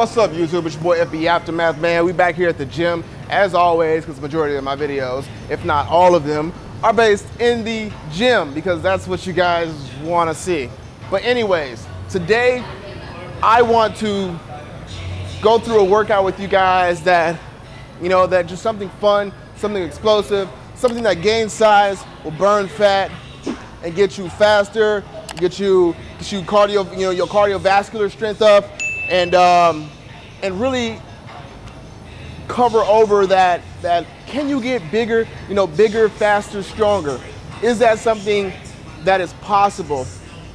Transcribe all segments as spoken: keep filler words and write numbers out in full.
What's up, YouTube? It's your boy F B Aftermath, man. We back here at the gym, as always, because the majority of my videos, if not all of them, are based in the gym, because that's what you guys want to see. But anyways, today I want to go through a workout with you guys that, you know, that just something fun, something explosive, something that gains size, will burn fat, and get you faster, get you, get you cardio, you know, your cardiovascular strength up, and um, and really cover over that, that can you get bigger, you know, bigger, faster, stronger? Is that something that is possible?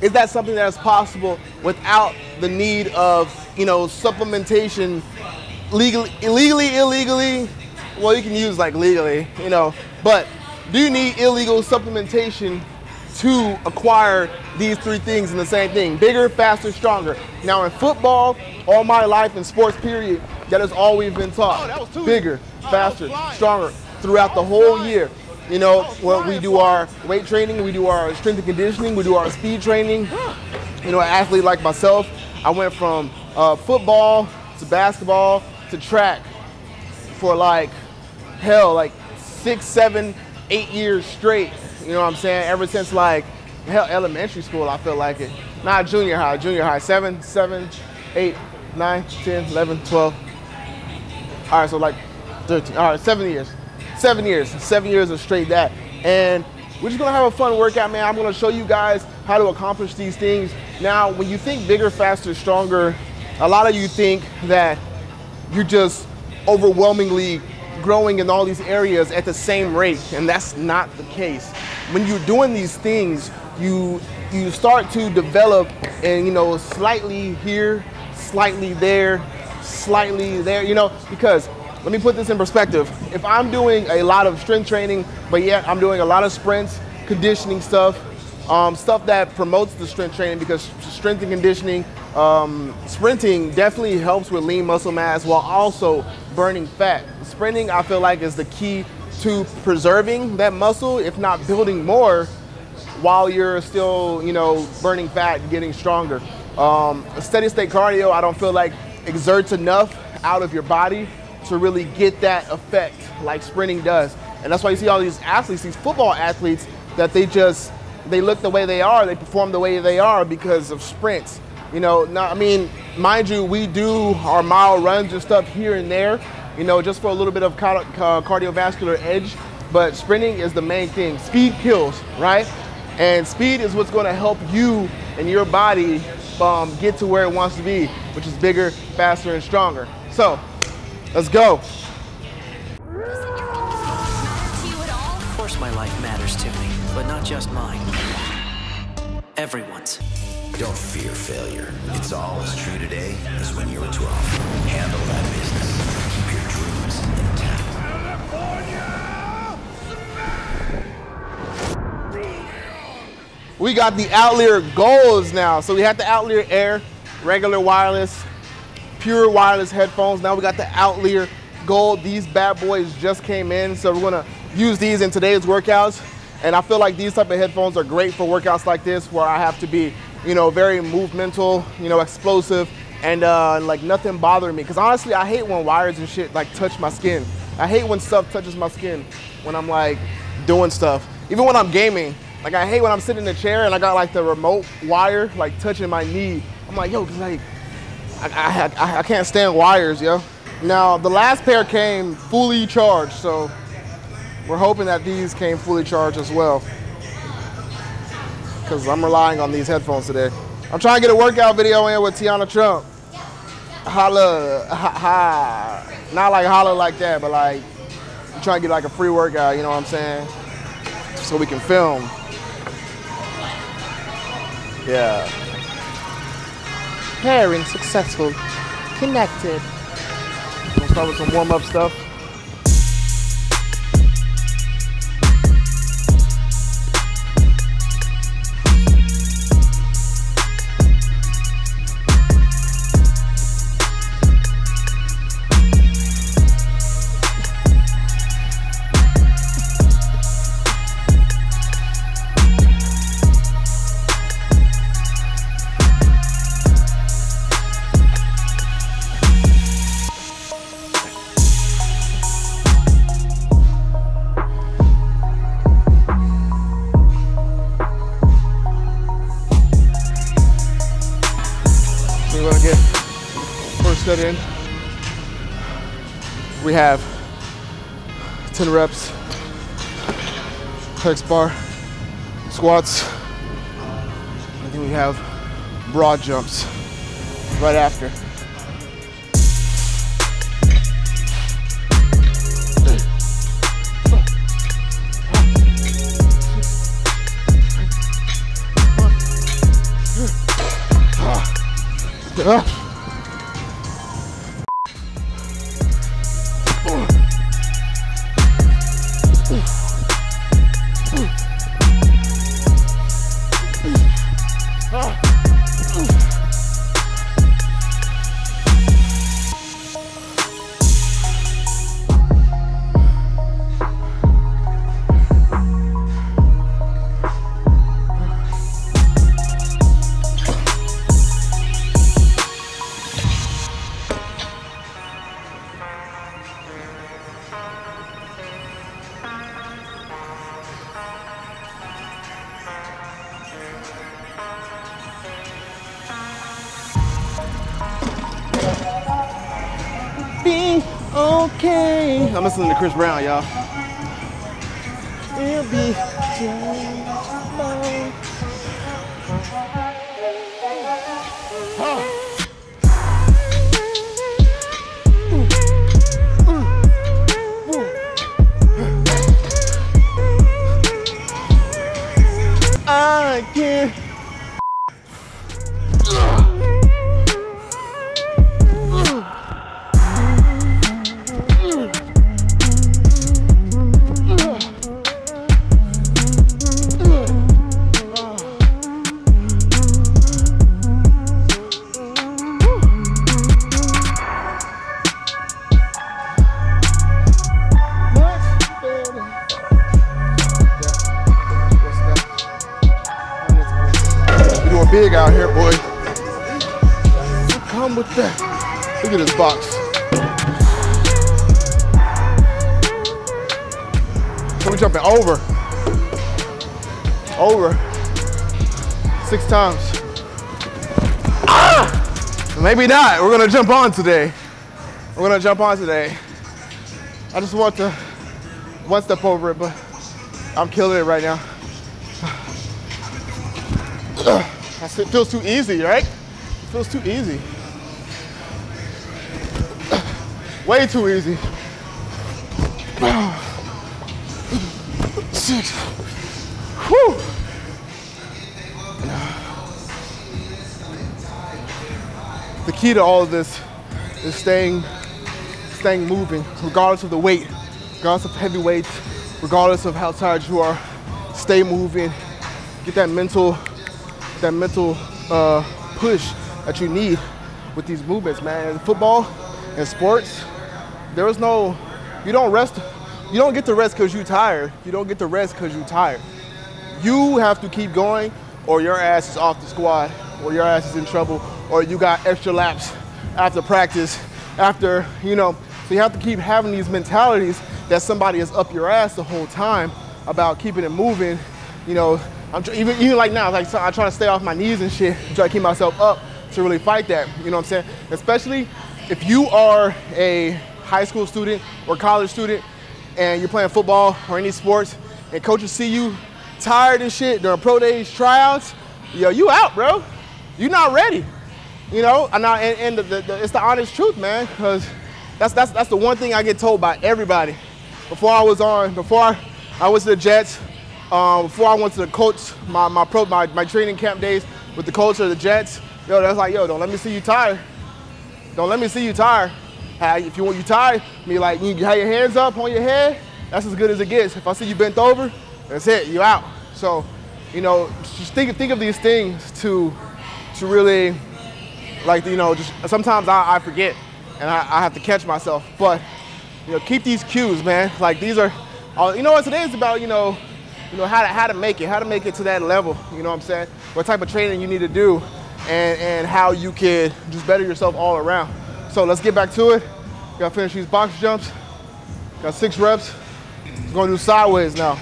Is that something that is possible without the need of, you know, supplementation legally, illegally, illegally? Well, you can use like legally, you know, but do you need illegal supplementation to acquire these three things in the same thing? Bigger, faster, stronger. Now in football, all my life in sports period, that is all we've been taught. Oh, bigger, faster, oh, stronger throughout the whole year. You know, well, we do our weight training, we do our strength and conditioning, we do our speed training. You know, an athlete like myself, I went from uh, football to basketball to track for like, hell, like six, seven, eight years straight. You know what I'm saying? Ever since like, hell, elementary school, I feel like it. Not junior high, junior high. Seven, seven, eight, nine, ten, eleven, twelve. All right, so like thirteen. All right, seven years. Seven years. Seven years of straight that. And we're just gonna have a fun workout, man. I'm gonna show you guys how to accomplish these things. Now, when you think bigger, faster, stronger, a lot of you think that you're just overwhelmingly growing in all these areas at the same rate, and that's not the case. When you're doing these things, you you start to develop, and you know, slightly here, slightly there, slightly there, you know, because let me put this in perspective. If I'm doing a lot of strength training, but yet I'm doing a lot of sprints, conditioning stuff, um, stuff that promotes the strength training, because strength and conditioning, um, sprinting definitely helps with lean muscle mass while also burning fat. Sprinting, I feel like, is the key to preserving that muscle, if not building more, while you're still, you know, burning fat and getting stronger. Um, steady state cardio, I don't feel like exerts enough out of your body to really get that effect like sprinting does. And that's why you see all these athletes, these football athletes, that they just, they look the way they are, they perform the way they are because of sprints. You know, not, I mean, mind you, we do our mile runs and stuff here and there, you know, just for a little bit of cardiovascular edge, but sprinting is the main thing. Speed kills, right? And speed is what's gonna help you and your body um, get to where it wants to be, which is bigger, faster, and stronger. So, let's go. Doesn't your life matter to you at all? Of course my life matters to me, but not just mine. Everyone's. Don't fear failure. It's all as true today as when you were twelve. Handle that business. Keep your dreams intact. California! We got the Outlier Golds now. So we had the Outlier Air, regular wireless, pure wireless headphones. Now we got the Outlier Gold. These bad boys just came in, so we're gonna use these in today's workouts. And I feel like these type of headphones are great for workouts like this, where I have to be, you know, very movemental, you know, explosive, and uh, like nothing bothering me. Cause honestly, I hate when wires and shit like touch my skin. I hate when stuff touches my skin when I'm like doing stuff. Even when I'm gaming, like I hate when I'm sitting in a chair and I got like the remote wire like touching my knee. I'm like, yo, cause like, I, I, I, I can't stand wires, yo. Now the last pair came fully charged, so we're hoping that these came fully charged as well, because I'm relying on these headphones today. I'm trying to get a workout video in with Tiana Trump. Holla, ha, ha. Not like holla like that, but like, I'm trying to get like a free workout, you know what I'm saying? So we can film. Yeah. Pairing successful, connected. We'll start with some warm up stuff. We're going to get first set in. We have ten reps, hex bar, squats, and then we have broad jumps right after. Uh. Okay. I'm listening to Chris Brown, y'all. It'll be huh. I can't. Big out here, boy. Come with that. Look at this box. So we're jumping over. Over. Six times. Ah! Maybe not. We're gonna jump on today. We're gonna jump on today. I just want to one step over it, but I'm killing it right now. Ugh. It feels too easy, right? It feels too easy. Way too easy. Six. Whew. The key to all of this is staying, staying moving, regardless of the weight, regardless of heavy weights, regardless of how tired you are. Stay moving. Get that mental. that mental uh, push that you need with these movements, man. In football and sports, there is no, you don't rest, you don't get to rest because you're tired. You don't get to rest because you're tired. You have to keep going or your ass is off the squad or your ass is in trouble or you got extra laps after practice, after, you know, so you have to keep having these mentalities that somebody is up your ass the whole time about keeping it moving, you know. I'm even, even like now, like, so I try to stay off my knees and shit, try to keep myself up to really fight that, you know what I'm saying? Especially if you are a high school student or college student and you're playing football or any sports and coaches see you tired and shit during pro days, tryouts, yo, you out, bro. You not ready, you know? And, I, and, and the, the, the, it's the honest truth, man, because that's, that's, that's the one thing I get told by everybody. Before I was on, before I was to the Jets, Um, before I went to the Colts, my my, pro, my my training camp days with the Colts or the Jets, yo, that's like, yo, don't let me see you tired. Don't let me see you tired. Uh, if you want you tired, I mean, like, you have your hands up on your head, that's as good as it gets. If I see you bent over, that's it, you out. So, you know, just think, think of these things to to really, like, you know, just sometimes I, I forget and I, I have to catch myself. But, you know, keep these cues, man. Like, these are, all, you know what, today is about, you know, You know, how to, how to make it, how to make it to that level, you know what I'm saying? What type of training you need to do and, and how you can just better yourself all around. So let's get back to it. Gotta finish these box jumps. Got six reps. We're gonna do sideways now.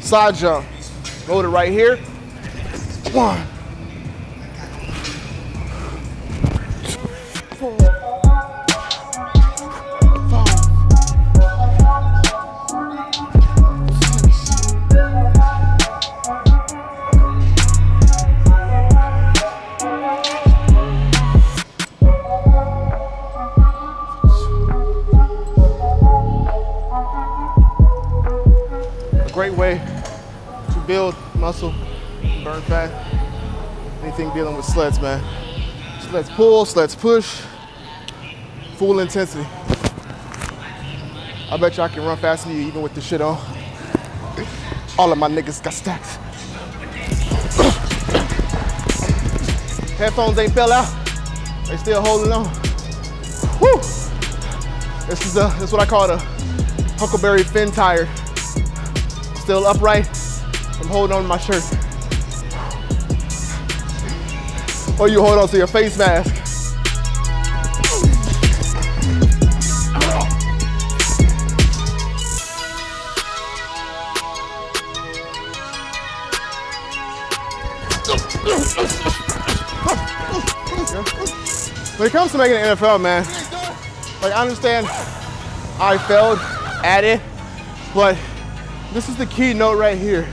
Side jump. Go to right here. One. muscle, burn fat, anything dealing with sleds, man. Sleds pull, sleds push, full intensity. I bet y'all can run faster than you even with the shit on. All of my niggas got stacked. Headphones ain't fell out. They still holding on. Woo! This is a, this is what I call the Huckleberry Finn tire. Still upright. I'm holding on to my shirt. Or you hold on to your face mask. When it comes to making the N F L, man, like I understand I failed at it, but this is the keynote right here.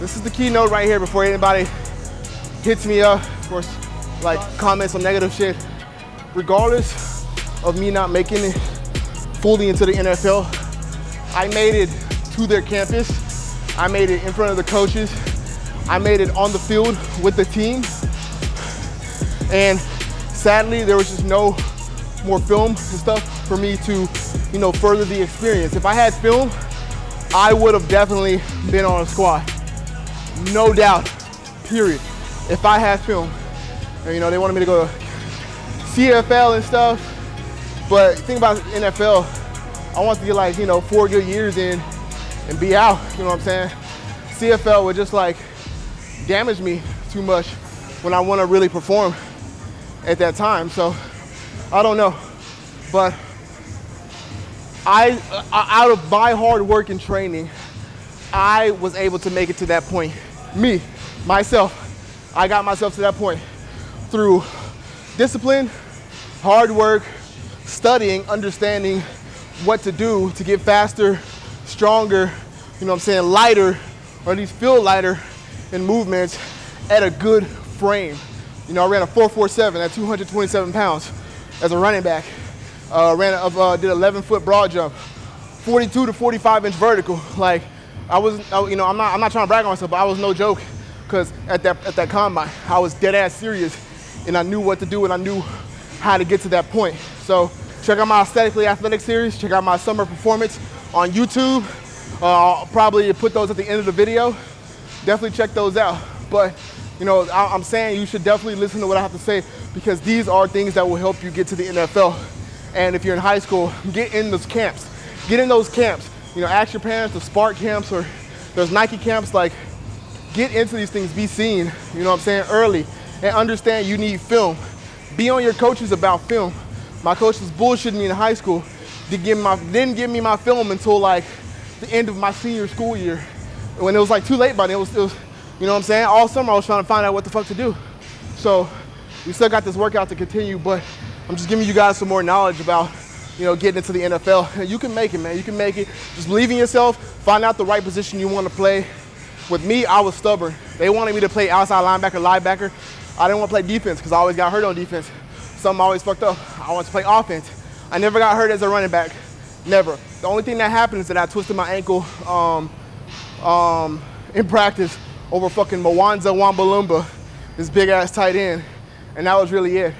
This is the keynote right here before anybody hits me up or like comments on negative shit. Regardless of me not making it fully into the N F L, I made it to their campus. I made it in front of the coaches. I made it on the field with the team. And sadly, there was just no more film and stuff for me to, you know, further the experience. If I had film, I would have definitely been on a squad. No doubt, period. If I had film. And, you know, they wanted me to go to C F L and stuff, but think about N F L, I want to get like, you know, four good years in and be out, you know what I'm saying? C F L would just like damage me too much when I want to really perform at that time. So I don't know, but I, out of my hard work and training, I was able to make it to that point. Me, myself, I got myself to that point through discipline, hard work, studying, understanding what to do to get faster, stronger, you know what I'm saying, lighter, or at least feel lighter in movements at a good frame. You know, I ran a four forty-seven at two hundred twenty-seven pounds as a running back. Uh, ran, uh, did eleven foot broad jump, forty-two to forty-five inch vertical. Like, I was, you know, I'm not, I'm not trying to brag on myself, but I was no joke, because at that, at that combine, I was dead ass serious, and I knew what to do, and I knew how to get to that point. So check out my Aesthetically Athletic series, check out my summer performance on YouTube. Uh, I'll probably put those at the end of the video. Definitely check those out. But you know, I'm saying you should definitely listen to what I have to say, because these are things that will help you get to the N F L. And if you're in high school, get in those camps. Get in those camps. You know, ask your parents, the Spark camps, or there's Nike camps. Like, get into these things, be seen, you know what I'm saying, early. And understand you need film. Be on your coaches about film. My coach was bullshitting me in high school. Didn't give, my, didn't give me my film until like the end of my senior school year. When it was like too late by then, it was, it was you know what I'm saying? All summer I was trying to find out what the fuck to do. So we still got this workout to continue, but I'm just giving you guys some more knowledge about, you know, getting into the N F L. You can make it, man. You can make it. Just believe in yourself. Find out the right position you want to play. With me, I was stubborn. They wanted me to play outside linebacker, linebacker. I didn't want to play defense because I always got hurt on defense. Something always fucked up. I wanted to play offense. I never got hurt as a running back. Never. The only thing that happened is that I twisted my ankle um, um, in practice over fucking Mwanza Wambalumba, this big ass tight end, and that was really it.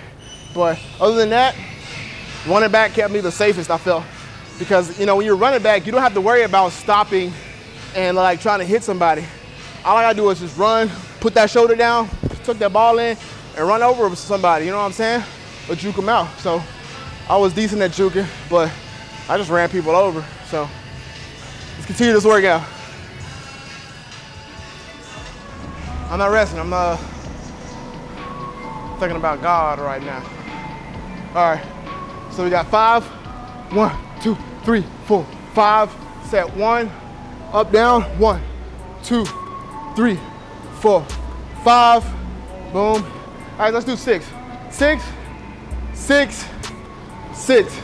But other than that, running back kept me the safest, I felt. Because, you know, when you're running back, you don't have to worry about stopping and like trying to hit somebody. All I gotta do is just run, put that shoulder down, tuck that ball in, and run over somebody, you know what I'm saying? Or juke them out. So I was decent at juking, but I just ran people over. So let's continue this workout. I'm not resting, I'm uh, thinking about God right now. All right, so we got five, one, two, three, four, five, set one, up, down, one, two, three, four, five, boom. All right, let's do six. Six, six, six.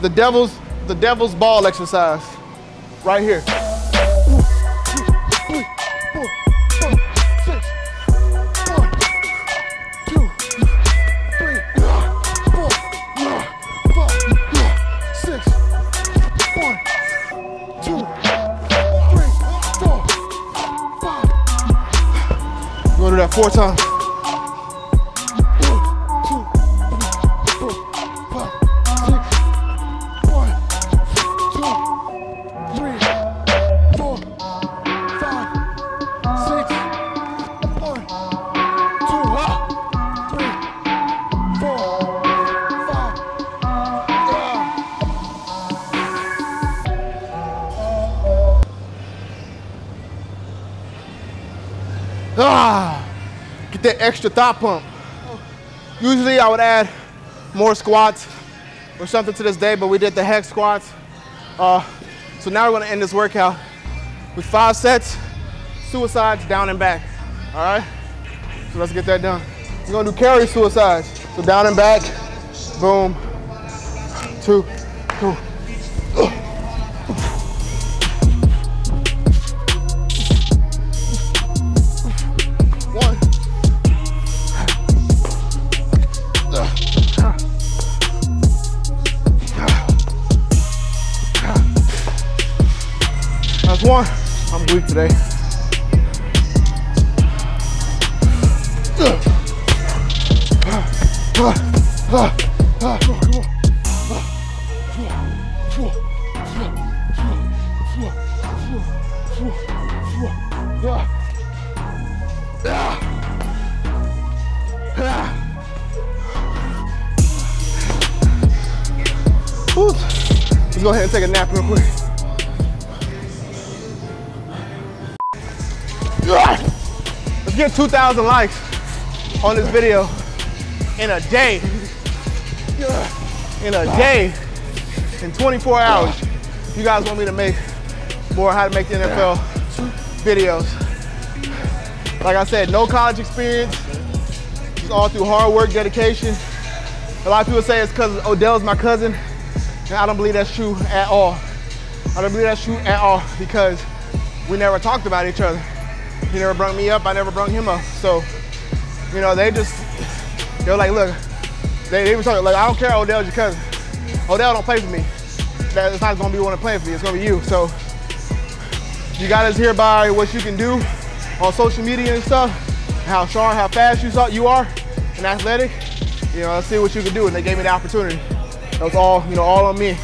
The devil's, the devil's ball exercise, right here. four times. Ah, get that extra thigh pump. Usually I would add more squats or something to this day, but we did the hex squats. Uh, so now we're gonna end this workout with five sets, suicides, down and back, all right? So let's get that done. We're gonna do carry suicides. So down and back, boom, two, two. One. I'm weak today. Let's go ahead and take a nap real quick. Let's get two thousand likes on this video in a day, in a day, in twenty-four hours. If you guys want me to make more how to make the N F L videos. Like I said, no college experience, it's all through hard work, dedication. A lot of people say it's because Odell's my cousin, and I don't believe that's true at all. I don't believe that's true at all because we never talked about each other. He never brung me up, I never brung him up. So, you know, they just, they were like, look, they, they were talking, like, I don't care, Odell's your cousin. Odell don't play for me. That, it's not gonna be one to play for me, it's gonna be you. So, you got us here by what you can do on social media and stuff, how strong, how fast you, you are, and athletic. You know, let's see what you can do, and they gave me the opportunity. That was all, you know, all on me.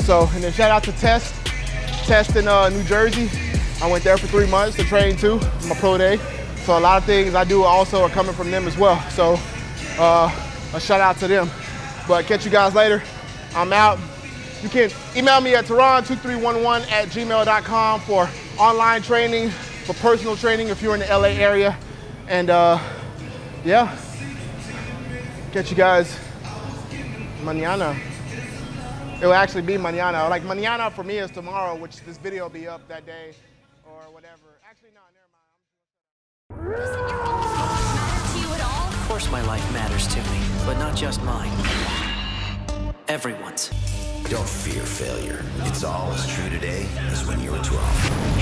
So, and then shout out to Test, Test in uh, New Jersey. I went there for three months to train too, my pro day. So a lot of things I do also are coming from them as well. So uh, a shout out to them. But catch you guys later. I'm out. You can email me at Teron two three one one at gmail dot com for online training, for personal training if you're in the L A area. And uh, yeah, catch you guys mañana. It will actually be mañana. Like mañana for me is tomorrow, which this video will be up that day. Or whatever. Actually, no, never mind. Does your interest matter to you at all? Of course my life matters to me, but not just mine. Everyone's. Don't fear failure. It's all as true today as when you were twelve.